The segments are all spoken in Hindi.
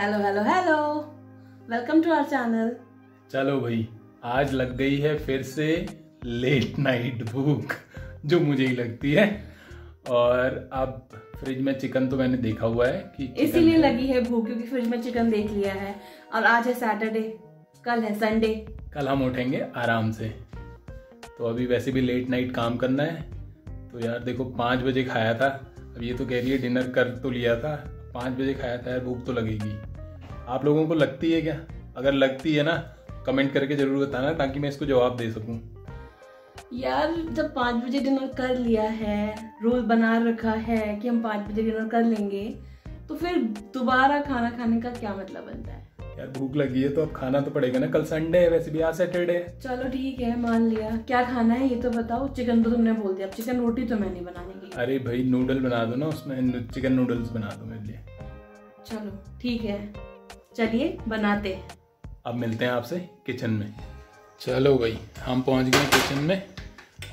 Hello hello hello, welcome to our channel. चलो भाई, आज लग गई है फिर से लेट नाइट भूख, जो मुझे ही लगती है। और अब फ्रिज में चिकन तो मैंने देखा हुआ है कि इसीलिए लगी है भूख, क्योंकि फ्रिज में चिकन देख लिया है। और आज है सैटरडे, कल है संडे, कल हम उठेंगे आराम से। तो अभी वैसे भी लेट नाइट काम करना है। तो यार देखो, 5 बजे खाया था। अब ये तो कह रही है डिनर कर तो लिया था, 5 बजे खाया था, यार भूख तो लगेगी। आप लोगों को लगती है क्या? अगर लगती है ना, कमेंट करके जरूर बताना, ताकि मैं इसको जवाब दे सकूं। यार जब 5 बजे डिनर कर लिया है, रूल बना रखा है कि हम 5 बजे डिनर कर लेंगे, तो फिर दोबारा खाना खाने का क्या मतलब बनता है? यार भूख लगी है तो अब खाना तो पड़ेगा ना। कल संडे है, वैसे भी आज सैटरडे है। चलो ठीक है, मान लिया। क्या खाना है ये तो बताओ। चिकन तो तुमने बोल दिया, अब चिकन रोटी तो मैं नहीं बनाने की। अरे भाई नूडल बना दो ना, उसमें चिकन नूडल्स बना दो मेरे लिए। चलो ठीक है, चलिए बनाते। अब मिलते हैं आपसे किचन में। चलो भाई, हम पहुंच गए किचन में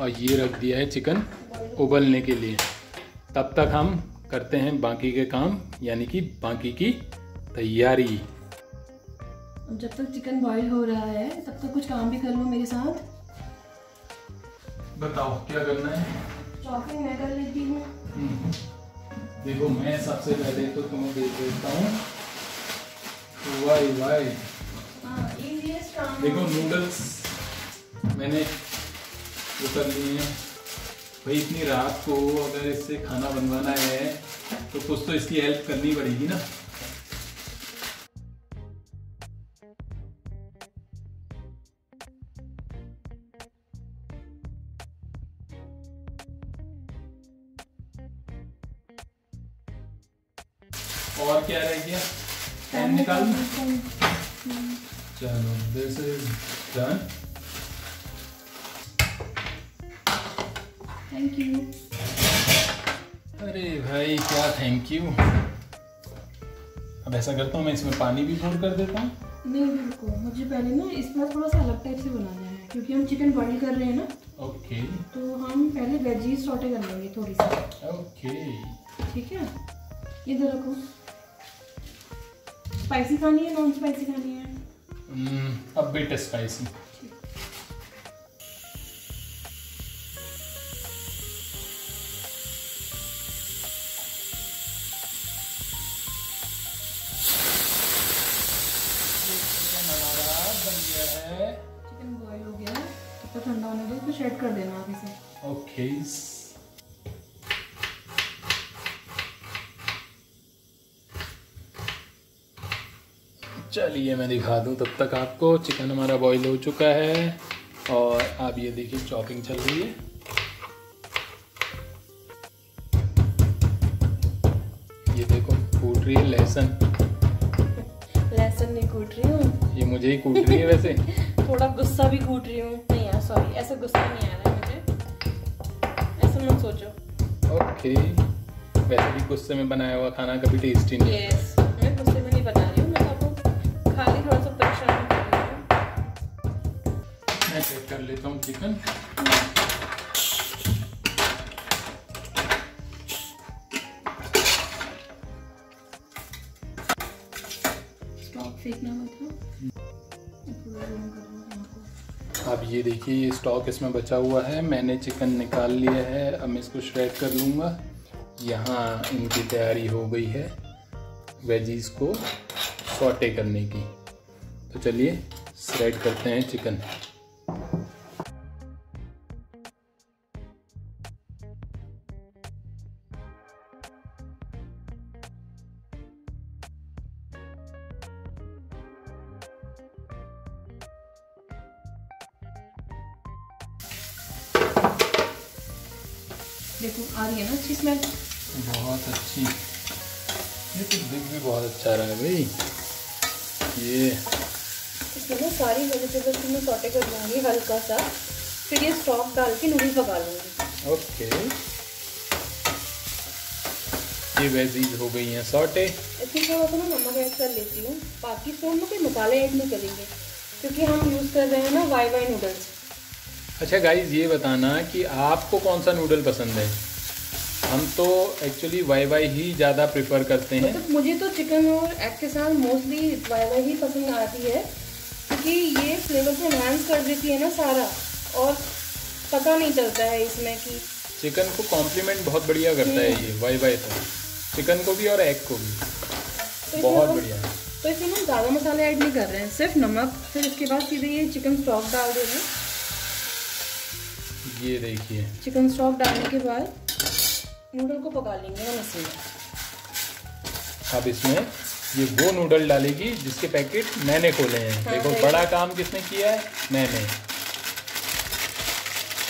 और ये रख दिया है चिकन उबलने के लिए। तब तक हम करते हैं बाकी के काम, यानी कि बाकी की तैयारी। जब तक चिकन बॉईल हो रहा है, तब तक कुछ काम भी कर लो मेरे साथ। बताओ क्या करना है? चॉपिंग मैं कर लेती हूँ। देखो, मैं सबसे पहले तो तुम्हें दे देता हूँ वाई वाई। देखो नूडल्स मैंने वो कर लिए हैं भाई। इतनी रात को अगर इससे खाना बनवाना है तो कुछ तो इसकी हेल्प करनी पड़ेगी ना। और क्या रह गया? पैन निकाल। चलो this is done. Thank you. अरे भाई क्या थैंक यू। अब ऐसा करता हूँ, मैं इसमें पानी भी फोड़ कर देता हूँ। नहीं बिल्कुल, मुझे पहले ना इसमें थोड़ा सा अलग टाइप से बनाना है, क्योंकि हम चिकन बॉईल कर रहे हैं ना। ओके तो हम पहले वेजीज सॉटे कर लेंगे थोड़ी सी। ओके ठीक है, इधर रखो। स्पाइसी खानी है, नॉन स्पाइसी खानी है? A bit spicy. बन गया है चिकन, बॉईल हो गया। तो ठंडा होने दो, इसको शेड कर देना आप इसे। ओके चलिए मैं दिखा दूँ तब तक आपको। चिकन हमारा बॉईल हो चुका है और आप ये देखिए चॉपिंग चल रही है। ये देखो कूट रही है लहसुन। लहसुन नहीं कूट रही हूँ, ये मुझे ही कूट रही है वैसे। थोड़ा गुस्सा भी कूट रही हूँ। नहीं यार सॉरी, ऐसा गुस्सा नहीं आ रहा है मुझे, ऐसा मत सोचो। ओके वैसे भी गुस्से में बनाया हुआ खाना कभी टेस्टी नहीं है। yes. मैं गुस्से में नहीं बना रही हूँ, खाली थोड़ा सा परेशान हो। मैं चेक कर लेता हूँ चिकन। स्टॉक फेंकना मत हो। अब ये देखिए, ये स्टॉक इसमें बचा हुआ है। मैंने चिकन निकाल लिया है, अब मैं इसको श्रेड कर लूँगा। यहाँ इनकी तैयारी हो गई है वेजीज को सॉटे करने की। तो चलिए श्रेड करते हैं चिकन। देखो आ रही है ना अच्छी स्मेल, बहुत अच्छी। ये तो दिख भी बहुत अच्छा रहा है भाई। ये इसमें ना सारी वेजिटेबल्स मैं सॉटे कर लूँगी हल्का सा, फिर ये स्टॉक डाल के नूडल्स पका लूँगी। ओके ये वेजीज हो गई हैं सॉटे। इसमें थोड़ा सा ना नमक ऐड कर लेती हूँ, बाकी फोन में कोई मसाले ऐड नहीं करेंगे, क्योंकि हम यूज़ कर रहे हैं ना वाई-वाई नूडल्स। अच्छा गाइज, ये बताना कि आपको कौन सा नूडल पसंद है। हम तो एक्चुअली वाई-वाई ही ज़्यादा प्रेफर करते हैं। मतलब मुझे तो चिकन और एग के साथ मोस्टली वाई-वाई ही पसंद आती है, क्योंकि ये फ्लेवर को एनहांस कर देती है ना सारा, और पता नहीं चलता है इसमें कि चिकन को कॉम्प्लीमेंट बहुत बढ़िया करता है ये वाई-वाई, तो चिकन को भी और एग को भी तो बहुत बढ़िया। तो इसमें हम ज़्यादा मसाले ऐड नहीं कर रहे हैं, सिर्फ नमक, फिर इसके बाद सीधे ये चिकन स्टॉक डाल दे रहे हैं। ये देखिए चिकन स्टॉक डालने के बाद नूडल को पका लेंगे हम इसमें। अब इसमें ये वो नूडल डालेगी जिसके पैकेट मैंने खोले हैं। हाँ, देखो बड़ा काम किसने किया है, मैंने।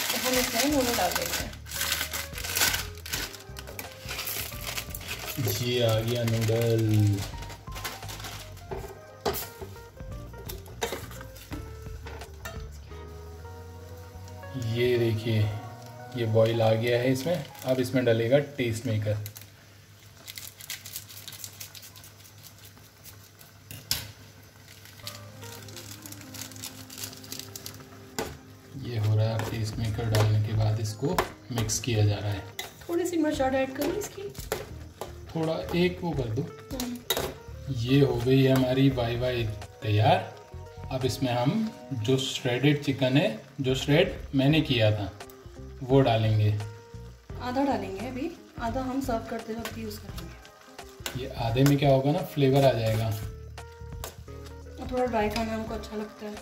तो हम इसमें नूडल डाल देंगे। ये आ गया नूडल। ये देखिए ये बॉईल आ गया है इसमें। अब इसमें डलेगा टेस्ट मेकर। ये हो रहा है टेस्ट मेकर डालने के बाद इसको मिक्स किया जा रहा है। थोड़ी सी मिर्च ऐड करूँ इसकी, थोड़ा एक वो कर दो। ये हो गई हमारी वाई-वाई तैयार। अब इसमें हम जो श्रेडेड चिकन है, जो श्रेड मैंने किया था, वो डालेंगे। आधा डालेंगे अभी, आधा हम सर्व करते वक्त यूज़ करेंगे। ये आधे में क्या होगा ना, फ्लेवर आ जाएगा। और थोड़ा ड्राई खाना हमको अच्छा लगता है।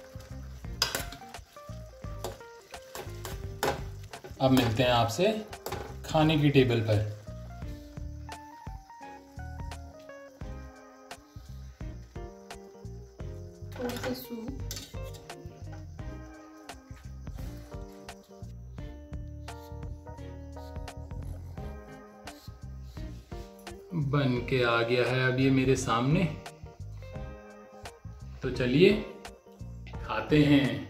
अब मिलते हैं आपसे खाने की टेबल पर। थोड़ा सा सूप, बन के आ गया है अब ये मेरे सामने। तो चलिए खाते हैं।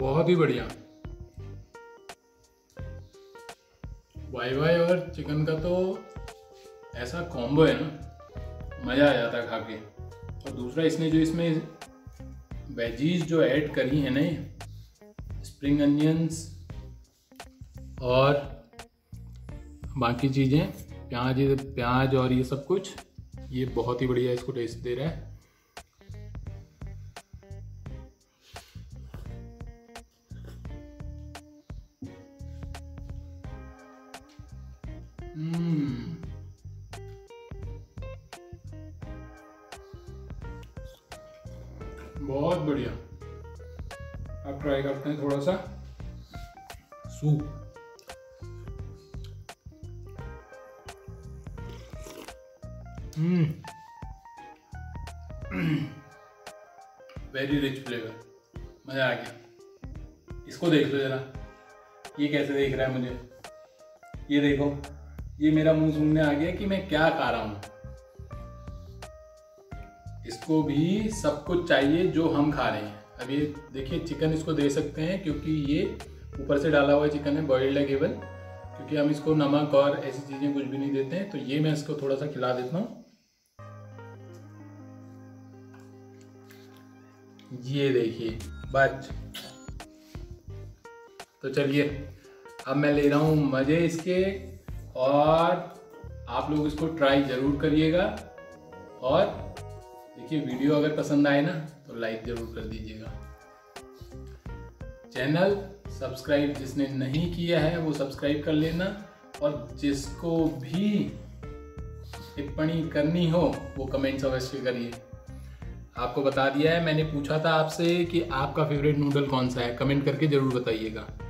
बहुत ही बढ़िया। वाई-वाई और चिकन का तो ऐसा कॉम्बो है ना, मज़ा आ जाता खा के। और दूसरा इसने जो इसमें वेजीज जो ऐड करी है ना, स्प्रिंग अनियंस और बाकी चीज़ें, प्याज और ये सब कुछ, ये बहुत ही बढ़िया इसको टेस्ट दे रहा है। बहुत बढ़िया। अब ट्राई करते हैं थोड़ा सा सूप। वेरी रिच फ्लेवर, मज़ा आ गया। इसको देख लो जरा, ये कैसे देख रहा है मुझे। ये देखो, ये मेरा मुंह सूंघने आ गया कि मैं क्या खा रहा हूँ। इसको भी सब कुछ चाहिए जो हम खा रहे हैं। अब ये देखिए चिकन इसको दे सकते हैं, क्योंकि ये ऊपर से डाला हुआ चिकन है, बॉइल्ड है केवल, क्योंकि हम इसको नमक और ऐसी चीज़ें कुछ भी नहीं देते हैं। तो ये मैं इसको थोड़ा सा खिला देता हूँ। ये देखिए बच। तो चलिए अब मैं ले रहा हूँ मज़े इसके, और आप लोग इसको ट्राई ज़रूर करिएगा। और देखिए वीडियो अगर पसंद आए ना तो लाइक ज़रूर कर दीजिएगा। चैनल सब्सक्राइब जिसने नहीं किया है वो सब्सक्राइब कर लेना, और जिसको भी टिप्पणी करनी हो वो कमेंट्स अवश्य करिए। आपको बता दिया है, मैंने पूछा था आपसे कि आपका फेवरेट नूडल कौन सा है, कमेंट करके ज़रूर बताइएगा।